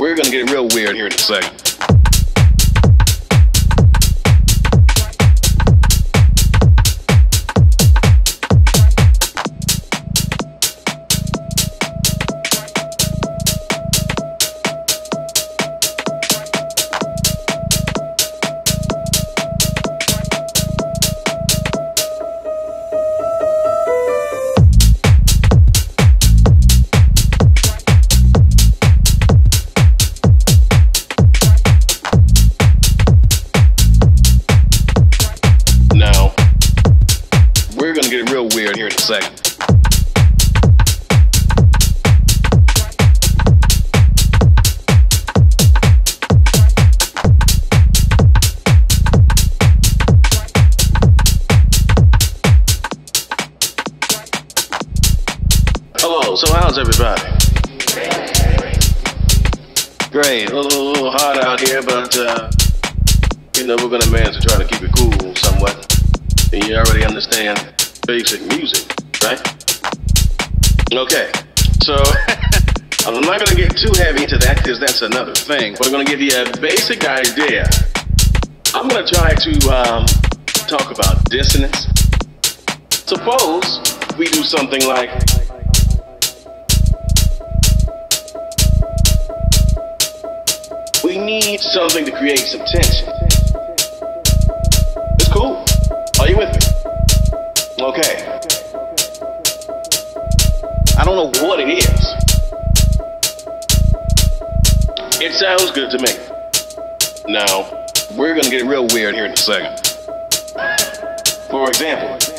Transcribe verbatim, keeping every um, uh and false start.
We're gonna get real weird here in a second. Hello, so how's everybody? Great, a little, a little hot out here, but uh, you know, we're gonna manage to try to keep it cool somewhat. And you already understand basic music, right? Okay, so I'm not gonna get too heavy into that because that's another thing. But I'm gonna give you a basic idea. I'm gonna try to um, talk about dissonance. Suppose we do something like we need something to create some tension. It's cool. Are you with me? Okay. I don't know what it is. It sounds good to me. Now, we're gonna get real weird here in a second. For example,